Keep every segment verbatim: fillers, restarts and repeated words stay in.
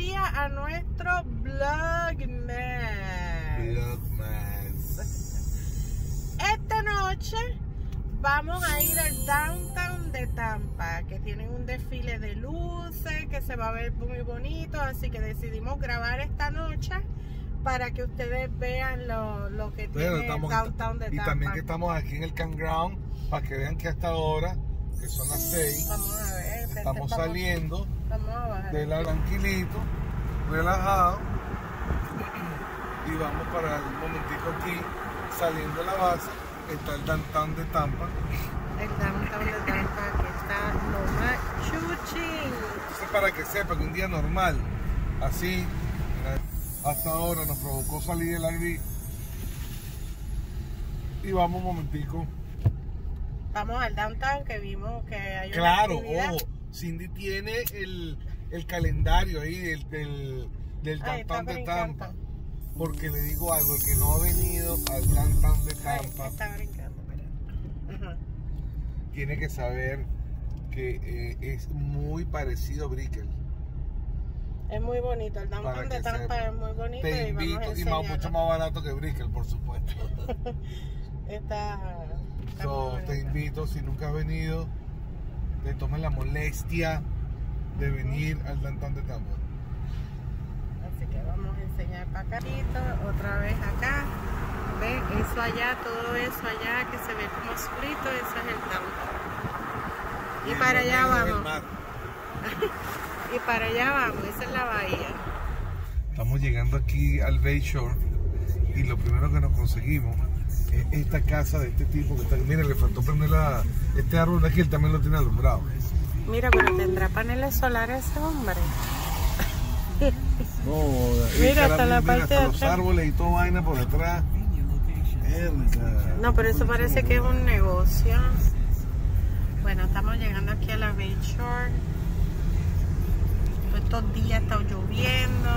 día a nuestro Vlogmas. Vlogmas. Esta noche vamos a ir al Downtown de Tampa, que tienen un desfile de luces que se va a ver muy bonito, así que decidimos grabar esta noche para que ustedes vean lo, lo que bueno, tiene el Downtown de Tampa. Y también que estamos aquí en el campground, para que vean que hasta ahora, que son las seis, vamos a ver, estamos, estamos saliendo de la tranquilito, relajado, y vamos para un momentico aquí, saliendo de la base, está el Downtown de Tampa. El Downtown de Tampa, que está lo más chuchi. Entonces, para que sepa que un día normal, así, hasta ahora nos provocó salir del aire y vamos un momentico. Vamos al Downtown, que vimos que hay claro, una actividad. Ojo, Cindy tiene el, el calendario ahí del, del, del Ay, Downtown de Tampa. Encanta. Porque le digo algo, el que no ha venido al Downtown de Tampa, Ay, está brincando, pero... uh-huh. tiene que saber que eh, es muy parecido a Brickell. Es muy bonito, el Downtown de Tampa sepa. Es muy bonito. Te y invito, vamos a y más, mucho más barato que Brickell, por supuesto. Está, está so, te invito, si nunca has venido, te tomes la molestia de venir uh-huh. al Downtown de Tampa. Así que vamos a enseñar para acá. Otra vez acá. Ve eso allá, todo eso allá que se ve como escrito, ese es el Downtown. Y, y para allá vamos. Y para allá vamos, esa es la bahía. Estamos llegando aquí al Bayshore y lo primero que nos conseguimos es esta casa de este tipo que está aquí. Mira, le faltó prender la, este árbol de aquí, él también lo tiene alumbrado. Mira, pero tendrá paneles solares ese hombre. No, mira, hasta la parte hasta de los atrás. Árboles y toda vaina por detrás. No, pero eso parece que es un negocio. Bueno, estamos llegando aquí a la Bayshore. Estos días está lloviendo.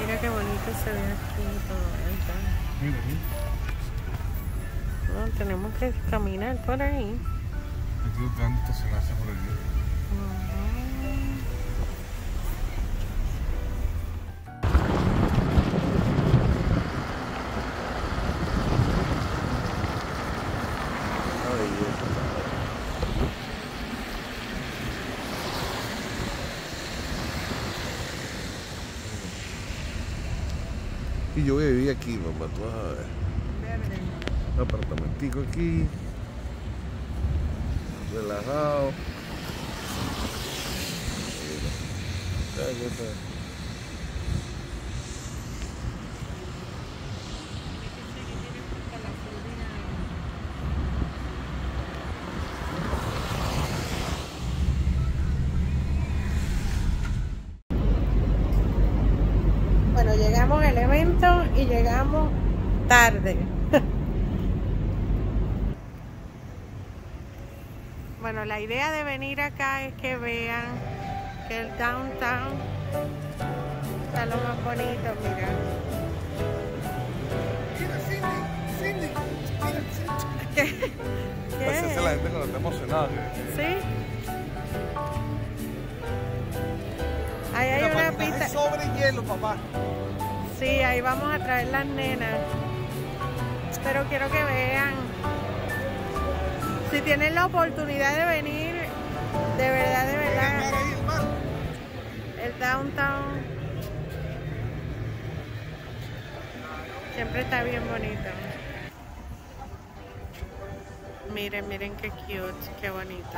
Mira qué bonito se ve aquí todo. Bueno, tenemos que caminar por ahí. Aquí están estacionados por aquí. Y yo voy a vivir aquí, mamá, tú vas a ver. Un apartamentico aquí. Relajado. Llegamos al evento y llegamos tarde. Bueno, la idea de venir acá es que vean que el downtown está lo más bonito, mira. Mira, Cindy, Cindy. ¿Qué? ¿Qué? Pues esa es la gente que no está emocionada. ¿Sí? Ahí hay mira, una pista. Es sobre hielo, papá. Sí, ahí vamos a traer las nenas. Pero quiero que vean. Si tienen la oportunidad de venir, de verdad, de verdad. El downtown siempre está bien bonito. Miren, miren qué cute, qué bonito.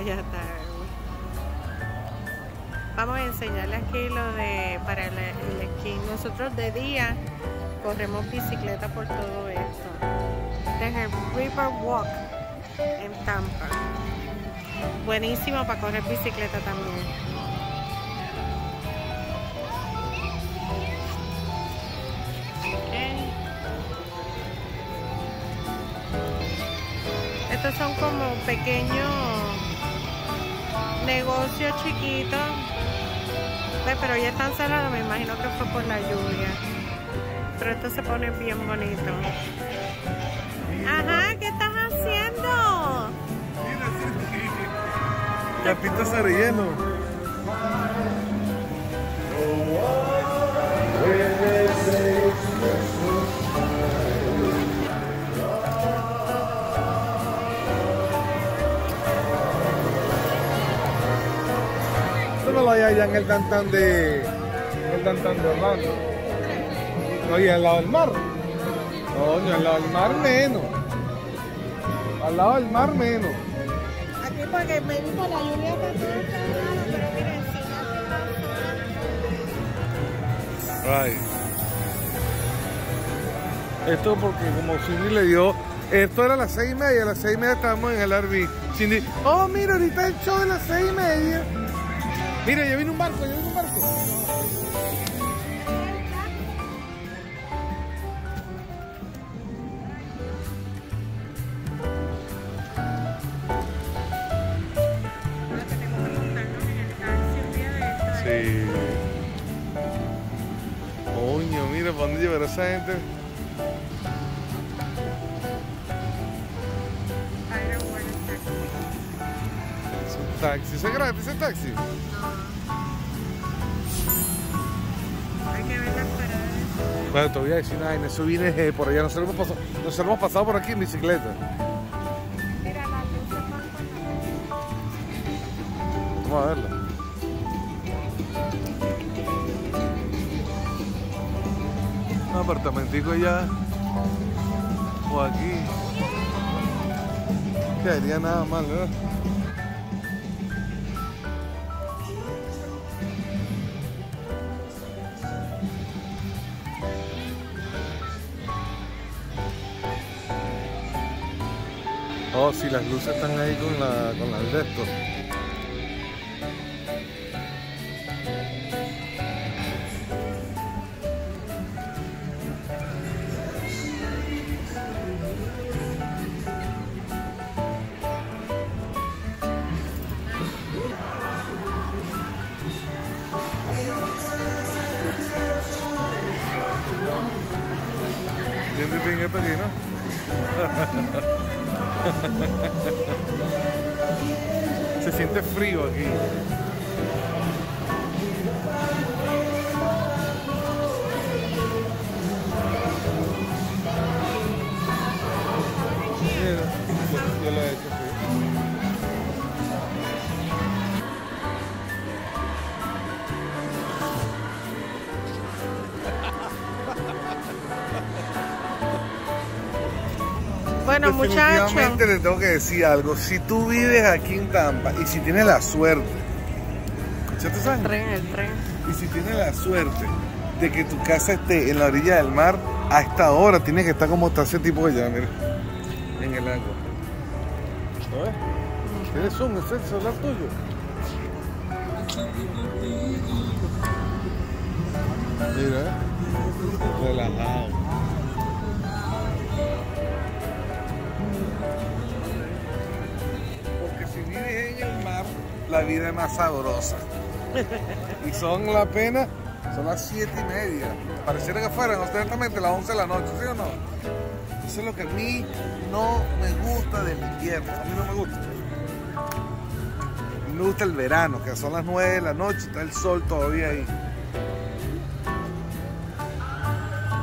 Allá está. Vamos a enseñarles aquí lo de para el, el esquí. Nosotros de día corremos bicicleta por todo esto. Este es el River Walk en Tampa. Buenísimo para correr bicicleta también. Okay. Estos son como pequeños negocios chiquitos. verde, pero ya están cerrados, me imagino que fue por la lluvia. Pero esto se pone bien bonito. Ajá, ¿qué estás haciendo? Capita se relleno. Allá en el Downtown de el Downtown de Orlando. Oye, al lado del mar. Coño, al lado del mar menos. Al lado del mar menos. Aquí porque me dijo la lluvia que está cerrado, pero miren, si no se va. Ay. Esto porque como Cindy le dio. Esto era a las seis y media, a las seis y media estábamos en el R V. Cindy, oh mira, ahorita el show de las seis y media. Mira, ya viene un barco, ya viene un barco. Sí. Coño, mira, ¿para dónde llevará esa gente? Taxi, ¿se graba ese taxi? No. Hay que ver las paradas. Bueno, te voy a decir nada, en eso vine eh, por allá. Nos hemos, pasado, nos hemos pasado por aquí en bicicleta. Mira, las luces van con la... Vamos a verla. Un apartamentico allá. O aquí. Quedaría nada mal, ¿verdad? Oh, si sí, las luces están ahí con la con las de esto. Siempre pingue pelín, ¿no? Se siente frío aquí. Mira, yo lo he hecho así. Bueno, muchachos, te tengo que decir algo. Si tú vives aquí en Tampa y si tienes la suerte, ¿cierto? El tren, el tren. Y si tienes la suerte de que tu casa esté en la orilla del mar, a esta hora tienes que estar como está ese tipo allá, mira, en el agua. ¿Sabes? ¿Tienes zoom? ¿Es el celular tuyo? Mira, relajado. La vida es más sabrosa. Y son la pena, son las siete y media. Pareciera que fueran ostentamente las once de la noche, ¿sí o no? Eso es lo que a mí no me gusta del invierno. A mí no me gusta. A mí me gusta el verano, que son las nueve de la noche, está el sol todavía ahí.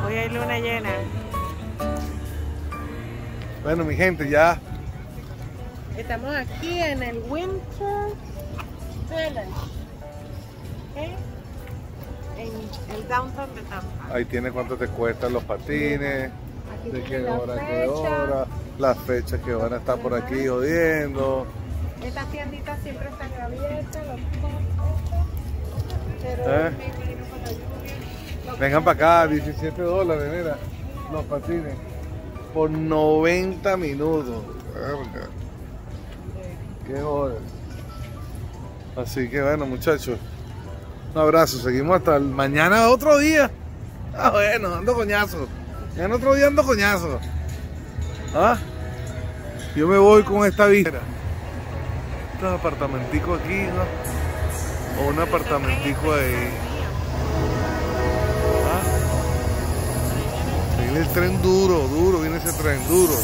Hoy hay luna llena. Bueno, mi gente, ya. Estamos aquí en el Winter Village, ¿okay? En el Downtown de Tampa. Ahí tiene cuánto te cuestan los patines, aquí de qué hora, fecha. qué hora, las fechas que van a estar por aquí jodiendo. Estas tienditas siempre están abiertas, los costos, pero ¿Eh? me imagino con la lluvia. Vengan para acá, diecisiete dólares, mira, los patines, por noventa minutos. Verga. Qué joder. Así que bueno, muchachos, un abrazo, seguimos hasta el mañana, otro día. Ah, bueno, ando coñazo. Mañana otro día ando coñazo. ¿Ah? Yo me voy con esta vista. Estos apartamenticos aquí, ¿no? o un apartamentico ahí. ¿Ah? Viene el tren duro, duro, viene ese tren duro.